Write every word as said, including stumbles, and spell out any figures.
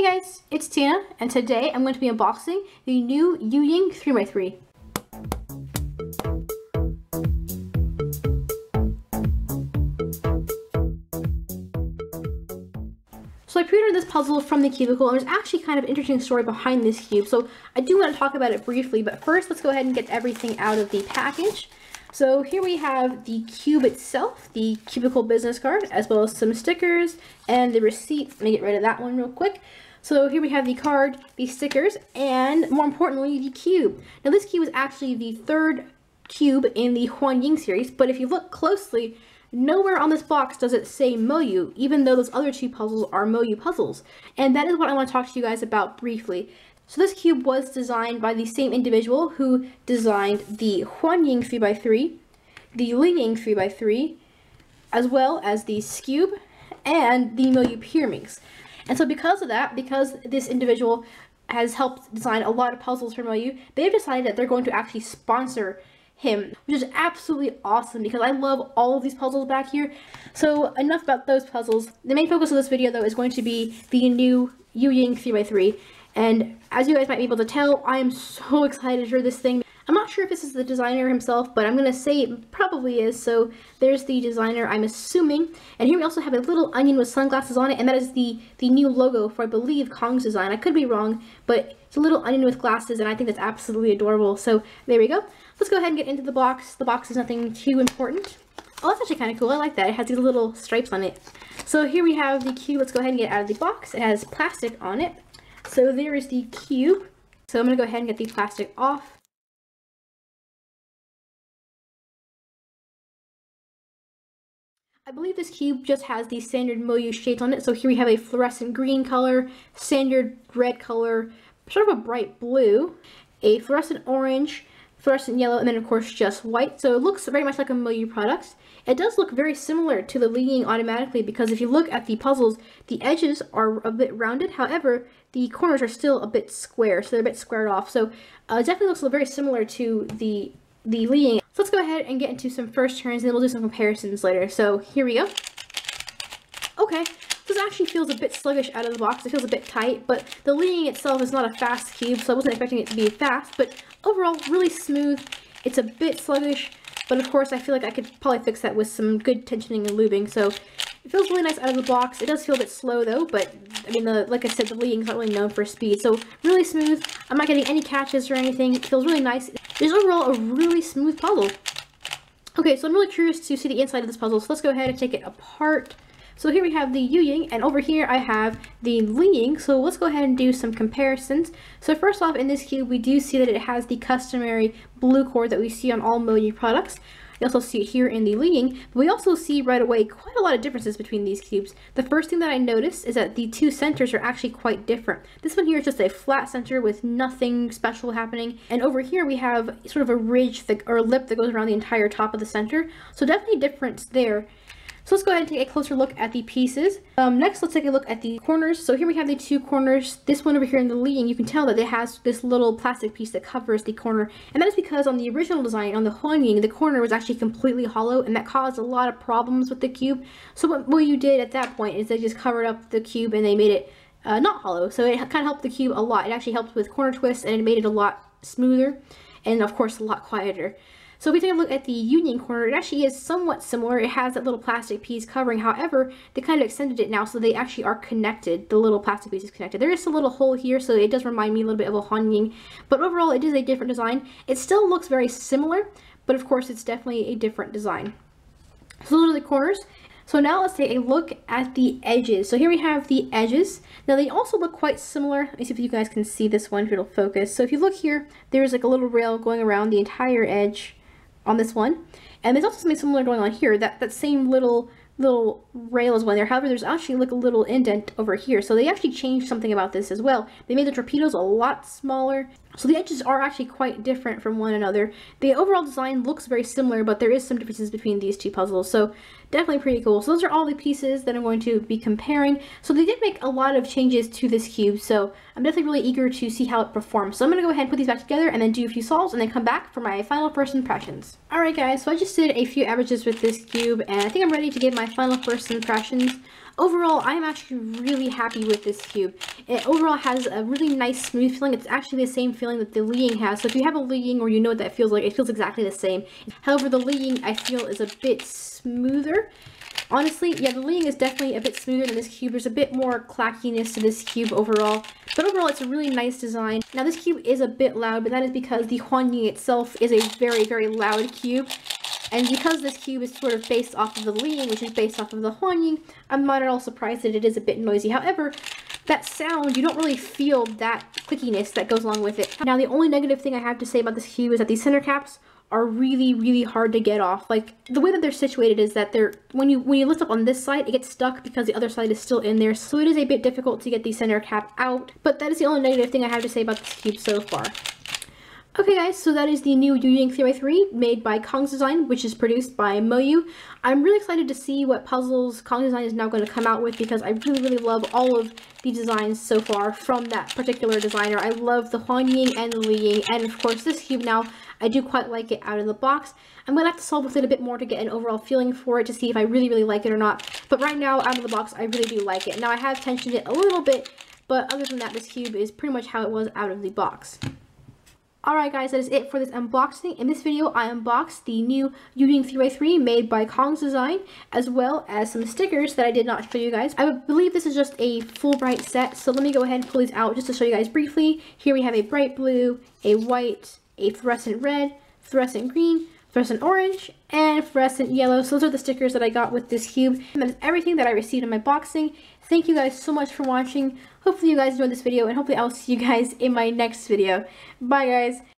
Hey guys, it's Tina, and today I'm going to be unboxing the new YueYing three by three. So I pre-ordered this puzzle from the Cubicle, and there's actually kind of an interesting story behind this cube, so I do want to talk about it briefly, but first let's go ahead and get everything out of the package. So here we have the cube itself, the Cubicle business card, as well as some stickers and the receipt. Let me get rid of that one real quick. So here we have the card, the stickers, and more importantly, the cube. Now this cube is actually the third cube in the Huanying series, but if you look closely, nowhere on this box does it say Moyu, even though those other two puzzles are Moyu puzzles. And that is what I want to talk to you guys about briefly. So this cube was designed by the same individual who designed the Huanying three by three, the LiYing three by three, as well as the Skewb and the Moyu Pyraminx. And so because of that, because this individual has helped design a lot of puzzles for Moyu, they've decided that they're going to actually sponsor him, which is absolutely awesome because I love all of these puzzles back here. So enough about those puzzles. The main focus of this video though is going to be the new YueYing three by three. And as you guys might be able to tell, I am so excited for this thing. I'm not sure if this is the designer himself, but I'm going to say it probably is. So there's the designer, I'm assuming. And here we also have a little onion with sunglasses on it, and that is the, the new logo for, I believe, Cong's Design. I could be wrong, but it's a little onion with glasses, and I think that's absolutely adorable. So there we go. Let's go ahead and get into the box. The box is nothing too important. Oh, that's actually kind of cool. I like that. It has these little stripes on it. So here we have the cube. Let's go ahead and get it out of the box. It has plastic on it. So there is the cube. So I'm going to go ahead and get the plastic off. I believe this cube just has the standard Moyu shades on it. So here we have a fluorescent green color, standard red color, sort of a bright blue, a fluorescent orange, fluorescent yellow, and then of course just white. So it looks very much like a Moyu product. It does look very similar to the LiYing automatically because if you look at the puzzles, the edges are a bit rounded. However, the corners are still a bit square, so they're a bit squared off. So uh, it definitely looks very similar to the, the LiYing. So let's go ahead and get into some first turns, and then we'll do some comparisons later. So here we go. Okay. This actually feels a bit sluggish out of the box. It feels a bit tight, but the LiYing itself is not a fast cube, so I wasn't expecting it to be fast, but overall, really smooth. It's a bit sluggish, but of course, I feel like I could probably fix that with some good tensioning and lubing, so it feels really nice out of the box. It does feel a bit slow, though, but I mean, the, like I said, the LiYing is not really known for speed, so really smooth. I'm not getting any catches or anything. It feels really nice. It's overall a really smooth puzzle. Okay, so I'm really curious to see the inside of this puzzle, so let's go ahead and take it apart. So here we have the YueYing, and over here I have the LiYing, so let's go ahead and do some comparisons. So first off, in this cube, we do see that it has the customary blue cord that we see on all Moyu products. You also see it here in the LiYing, but we also see right away quite a lot of differences between these cubes. The first thing that I noticed is that the two centers are actually quite different. This one here is just a flat center with nothing special happening, and over here we have sort of a ridge that, or a lip that goes around the entire top of the center, so definitely a difference there. So let's go ahead and take a closer look at the pieces. Um, next, let's take a look at the corners. So here we have the two corners. This one over here in the LiYing, you can tell that it has this little plastic piece that covers the corner. And that is because on the original design, on the Huanying, the corner was actually completely hollow, and that caused a lot of problems with the cube. So what Moyu did at that point is they just covered up the cube and they made it uh, not hollow. So it kind of helped the cube a lot. It actually helped with corner twists, and it made it a lot smoother and, of course, a lot quieter. So if we take a look at the YueYing corner, it actually is somewhat similar. It has that little plastic piece covering, however, they kind of extended it now, so they actually are connected. The little plastic piece is connected. There is a little hole here, so it does remind me a little bit of a Huanying, but overall it is a different design. It still looks very similar, but of course it's definitely a different design. So those are the corners. So now let's take a look at the edges. So here we have the edges. Now they also look quite similar. Let me see if you guys can see this one, if it'll focus. So if you look here, there's like a little rail going around the entire edge on this one, and there's also something similar going on here. That that same little little rail is one there. However, there's actually like a little indent over here, so they actually changed something about this as well. They made the torpedoes a lot smaller, so the edges are actually quite different from one another. The overall design looks very similar, but there is some differences between these two puzzles, so definitely pretty cool. So those are all the pieces that I'm going to be comparing. So they did make a lot of changes to this cube, so I'm definitely really eager to see how it performs. So I'm going to go ahead and put these back together and then do a few solves and then come back for my final first impressions. Alright guys, so I just did a few averages with this cube, and I think I'm ready to give my final first impressions. Overall, I'm actually really happy with this cube. It overall has a really nice, smooth feeling. It's actually the same feeling that the LiYing has. So if you have a LiYing or you know what that feels like, it feels exactly the same. However, the LiYing I feel is a bit smoother. Honestly, yeah, the LiYing is definitely a bit smoother than this cube. There's a bit more clackiness to this cube overall. But overall, it's a really nice design. Now, this cube is a bit loud, but that is because the Huanying itself is a very, very loud cube. And because this cube is sort of based off of the LiYing, which is based off of the Huanying, I'm not at all surprised that it is a bit noisy. However, that sound, you don't really feel that clickiness that goes along with it. Now, the only negative thing I have to say about this cube is that these center caps are really, really hard to get off. Like, the way that they're situated is that they're, when you when you lift up on this side, it gets stuck because the other side is still in there, so it is a bit difficult to get the center cap out, but that is the only negative thing I have to say about this cube so far. Okay guys, so that is the new YueYing three by three made by Cong's Design, which is produced by Moyu. I'm really excited to see what puzzles Cong's Design is now going to come out with, because I really, really love all of the designs so far from that particular designer. I love the Huanying and the LiYing, and of course this cube now. I do quite like it out of the box. I'm going to have to solve with it a bit more to get an overall feeling for it, to see if I really, really like it or not. But right now, out of the box, I really do like it. Now, I have tensioned it a little bit, but other than that, this cube is pretty much how it was out of the box. Alright guys, that is it for this unboxing. In this video, I unboxed the new YueYing three by three made by Cong's Design, as well as some stickers that I did not show you guys. I believe this is just a Fulbright set, so let me go ahead and pull these out just to show you guys briefly. Here we have a bright blue, a white, a fluorescent red, fluorescent green, fluorescent orange, and fluorescent yellow. So those are the stickers that I got with this cube. And that is everything that I received in my boxing. Thank you guys so much for watching. Hopefully you guys enjoyed this video, and hopefully I'll see you guys in my next video. Bye guys!